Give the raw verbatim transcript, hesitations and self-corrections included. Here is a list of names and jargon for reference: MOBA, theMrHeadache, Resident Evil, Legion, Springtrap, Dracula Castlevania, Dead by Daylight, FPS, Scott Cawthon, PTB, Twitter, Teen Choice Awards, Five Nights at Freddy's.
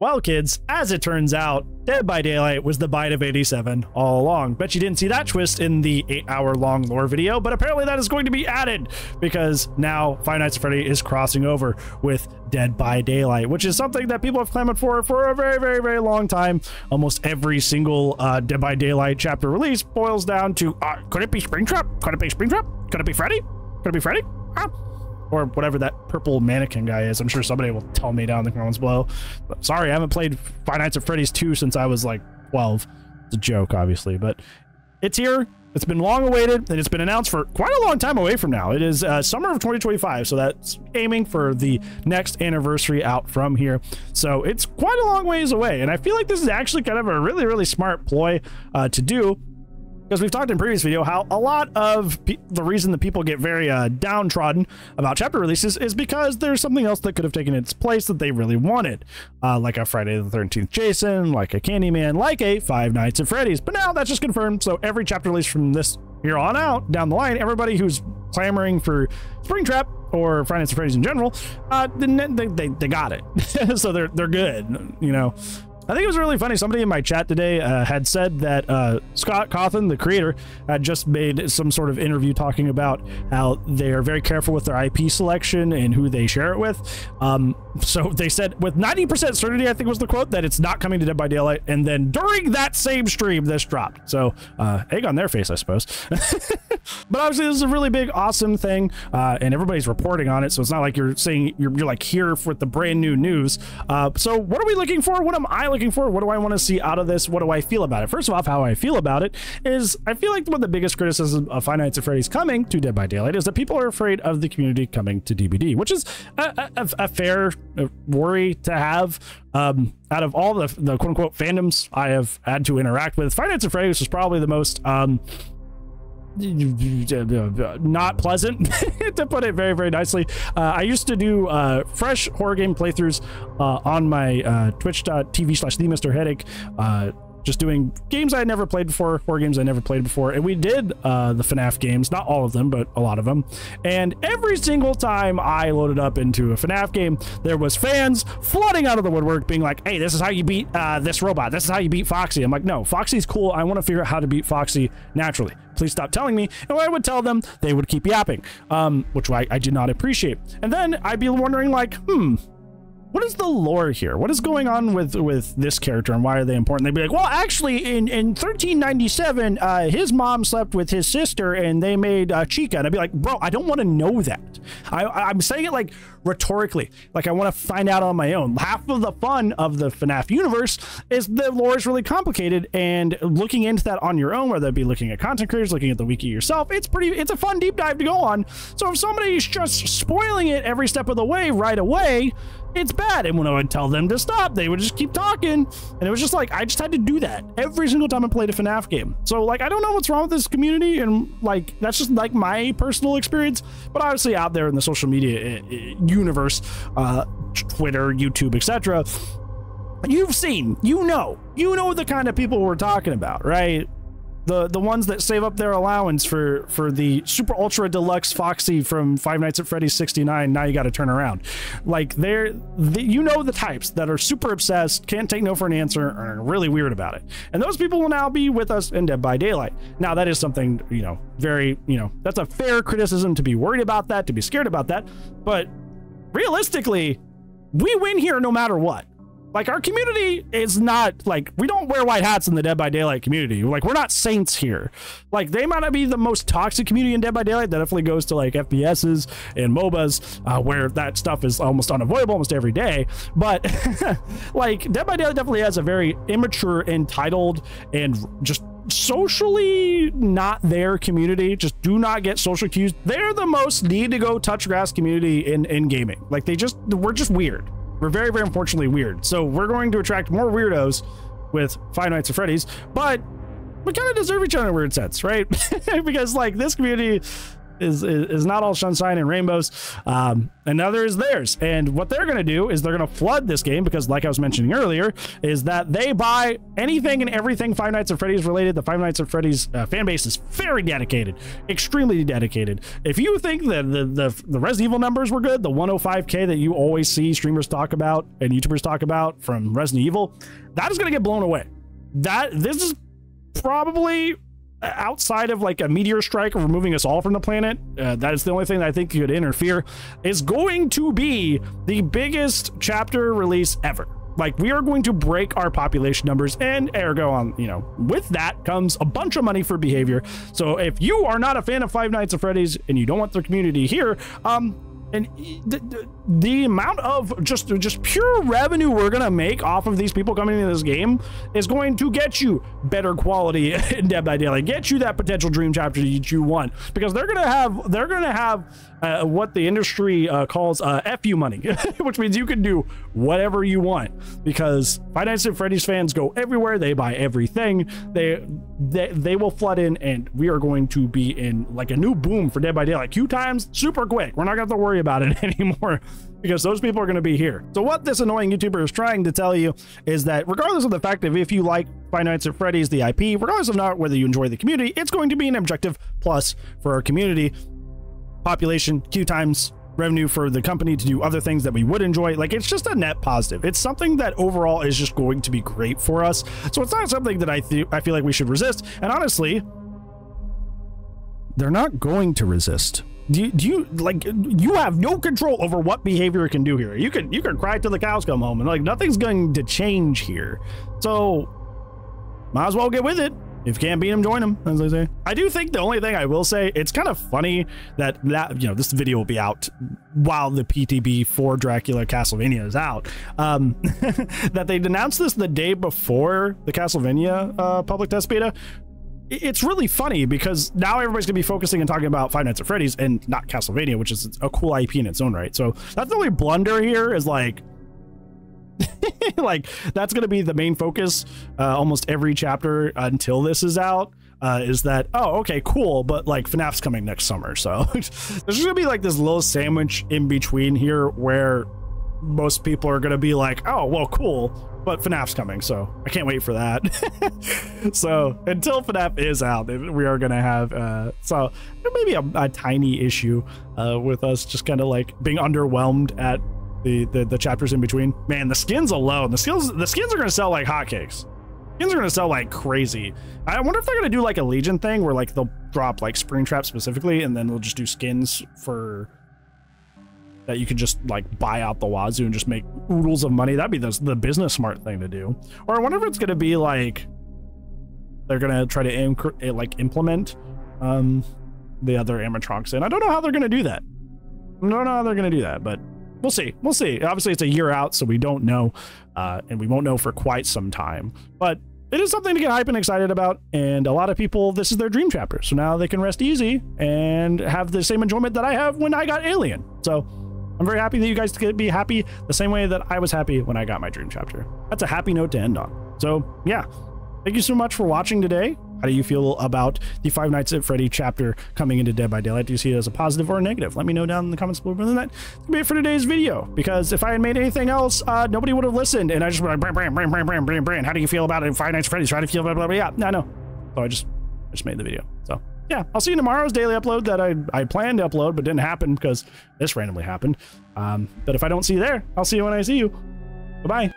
Well, kids, as it turns out, Dead by Daylight was the bite of eighty-seven all along. Bet you didn't see that twist in the eight-hour-long lore video, but apparently that is going to be added because now Five Nights at Freddy's is crossing over with Dead by Daylight, which is something that people have clamored for for a very, very, very long time. Almost every single uh, Dead by Daylight chapter release boils down to, uh, could it be Springtrap? Could it be Springtrap? Could it be Freddy? Could it be Freddy? Ah. Or whatever that purple mannequin guy is. I'm sure somebody will tell me down in the comments below. But sorry, I haven't played Five Nights at Freddy's two since I was like twelve. It's a joke, obviously, but it's here. It's been long awaited, and it's been announced for quite a long time away from now. It is uh, summer of twenty twenty-five, so that's aiming for the next anniversary out from here. So it's quite a long ways away, and I feel like this is actually kind of a really, really smart ploy uh, to do. Because we've talked in previous video how a lot of pe the reason that people get very uh, downtrodden about chapter releases is because there's something else that could have taken its place that they really wanted. Uh, like a Friday the thirteenth Jason, like a Candyman, like a Five Nights at Freddy's. But now that's just confirmed, so every chapter release from this here on out, down the line, everybody who's clamoring for Springtrap or Five Nights at Freddy's in general, uh, they, they, they got it. So they're, they're good, you know. I think it was really funny. Somebody in my chat today uh, had said that uh, Scott Cawthon, the creator, had just made some sort of interview talking about how they are very careful with their I P selection and who they share it with. Um, so they said with ninety percent certainty, I think was the quote, that it's not coming to Dead by Daylight. And then during that same stream, this dropped. So uh, egg on their face, I suppose. But obviously, this is a really big, awesome thing. Uh, and everybody's reporting on it. So it's not like you're saying you're, you're like here for the brand new news. Uh, so what are we looking for? What am I looking for? For what do I want to see out of this? What do I feel about it? First off, how I feel about it is I feel like one of the biggest criticism of Five Nights at Freddy's coming to Dead by Daylight is that people are afraid of the community coming to D B D, which is a, a, a fair worry to have. Um, out of all the, the quote unquote fandoms I have had to interact with, Five Nights at Freddy's is probably the most um, not pleasant to put it very, very nicely. Uh, I used to do uh, fresh horror game playthroughs uh, on my uh, twitch.tv slash theMrHeadache, uh, just doing games I had never played before, horror games I never played before. And we did uh, the FNAF games, not all of them, but a lot of them. And every single time I loaded up into a FNAF game, there was fans flooding out of the woodwork being like, hey, this is how you beat uh, this robot. This is how you beat Foxy. I'm like, no, Foxy's cool. I want to figure out how to beat Foxy naturally. Please stop telling me. And when I would tell them, they would keep yapping, um, which I, I did not appreciate. And then I'd be wondering like, hmm, what is the lore here? What is going on with, with this character and why are they important? They'd be like, well, actually in, in thirteen ninety-seven, uh, his mom slept with his sister and they made uh, Chica. And I'd be like, bro, I don't want to know that. I, I'm saying it like rhetorically, like I want to find out on my own. Half of the fun of the FNAF universe is the lore is really complicated and looking into that on your own, whether it be looking at content creators, looking at the wiki yourself, it's pretty, it's a fun deep dive to go on. So if somebody's just spoiling it every step of the way right away, it's bad. And when I would tell them to stop, they would just keep talking. And it was just like, I just had to do that every single time I played a FNAF game. So like, I don't know what's wrong with this community. And like, that's just like my personal experience, but obviously out there in the social media universe, uh, Twitter, YouTube, et cetera, you've seen, you know, you know the kind of people we're talking about, right? The, the ones that save up their allowance for, for the super ultra deluxe Foxy from Five Nights at Freddy's sixty-nine. Now you got to turn around. Like they're, the, you know, the types that are super obsessed, can't take no for an answer, are really weird about it. And those people will now be with us in Dead by Daylight. Now that is something, you know, very, you know, that's a fair criticism to be worried about that, to be scared about that. But realistically, we win here no matter what. Like our community is not like, we don't wear white hats in the Dead by Daylight community. Like we're not saints here. Like they might not be the most toxic community in Dead by Daylight. That definitely goes to like F P Ses and MOBAs uh, where that stuff is almost unavoidable almost every day. But like Dead by Daylight definitely has a very immature, entitled, and just socially not their community. Just do not get social cues. They're the most need to go touch grass community in, in gaming. Like they just, we're just weird. We're very, very unfortunately weird. So we're going to attract more weirdos with Five Nights at Freddy's, but we kind of deserve each other in a weird sense, right? Because like this community is, is, is not all sunshine and rainbows. Um, another is theirs. And what they're going to do is they're going to flood this game because, like I was mentioning earlier, is that they buy anything and everything Five Nights at Freddy's related. The Five Nights at Freddy's uh, fan base is very dedicated, extremely dedicated. If you think that the, the, the Resident Evil numbers were good, the one oh five K that you always see streamers talk about and YouTubers talk about from Resident Evil, that is going to get blown away. That this is probably outside of like a meteor strike or removing us all from the planet. Uh, that is the only thing that I think could interfere. Is going to be the biggest chapter release ever. Like, we are going to break our population numbers, and ergo on, you know, with that comes a bunch of money for behavior. So if you are not a fan of Five Nights at Freddy's and you don't want the community here, um, and the, the, the amount of just just pure revenue we're gonna make off of these people coming into this game is going to get you better quality in Dead by Daylight, get you that potential dream chapter that you want, because they're gonna have they're gonna have uh, what the industry uh, calls uh, F U money, which means you can do whatever you want because Five Nights at Freddy's fans go everywhere, they buy everything, they they they will flood in, and we are going to be in like a new boom for Dead by Daylight. Queue times super quick. We're not gonna have to worry about it anymore because those people are going to be here. So what this annoying YouTuber is trying to tell you is that regardless of the fact that if you like Five Nights at Freddy's, the I P, regardless of not whether you enjoy the community, it's going to be an objective plus for our community, population, queue times, revenue for the company to do other things that we would enjoy. Like, it's just a net positive. It's something that overall is just going to be great for us. So it's not something that I, th I feel like we should resist. And honestly, they're not going to resist. Do you, do you like you have no control over what behavior can do here. You can you can cry till the cows come home, and like nothing's going to change here. So might as well get with it. If you can't beat them, join them, as they say. I do think the only thing I will say, it's kind of funny that that you know this video will be out while the P T B for Dracula Castlevania is out. Um, that they announced this the day before the Castlevania uh, public test beta. It's really funny because now everybody's gonna be focusing and talking about Five Nights at Freddy's and not Castlevania, which is a cool I P in its own right. So that's the only blunder here is like, like that's gonna be the main focus uh, almost every chapter until this is out. Uh, is that, oh, okay, cool, but like FNAF's coming next summer. So there's gonna be like this little sandwich in between here where most people are gonna be like, oh, well, cool. But FNAF's coming, so I can't wait for that. So until FNAF is out, we are gonna have uh so maybe a, a tiny issue uh with us just kind of like being underwhelmed at the, the the chapters in between. Man, the skins alone, the skins the skins are gonna sell like hotcakes. Skins are gonna sell like crazy. I wonder if they're gonna do like a Legion thing where like they'll drop like Springtrap specifically, and then they'll just do skins for that you could just like buy out the wazoo and just make oodles of money. That'd be the, the business smart thing to do. Or I wonder if it's going to be like they're going to try to like implement um, the other animatronics in. I don't know how they're going to do that. I don't know how they're going to do that, but we'll see. We'll see. Obviously, it's a year out, so we don't know, uh, and we won't know for quite some time. But it is something to get hype and excited about, and a lot of people, this is their dream chapter. So now they can rest easy and have the same enjoyment that I have when I got Alien. So I'm very happy that you guys could be happy the same way that I was happy when I got my dream chapter. That's a happy note to end on. So yeah, thank you so much for watching today. How do you feel about the Five Nights at Freddy chapter coming into Dead by Daylight? Do you see it as a positive or a negative? Let me know down in the comments below. Other than that, it's gonna be it for today's video, because if I had made anything else, uh, nobody would have listened. And I just went like, brand, brand, brand, brand, brand, brand. How do you feel about it? Five Nights at Freddy's, how do you feel about blah, blah, blah, blah. No, no. So I just, I just made the video. So yeah, I'll see you in tomorrow's daily upload that I, I planned to upload, but didn't happen because this randomly happened. Um, but if I don't see you there, I'll see you when I see you. Bye-bye.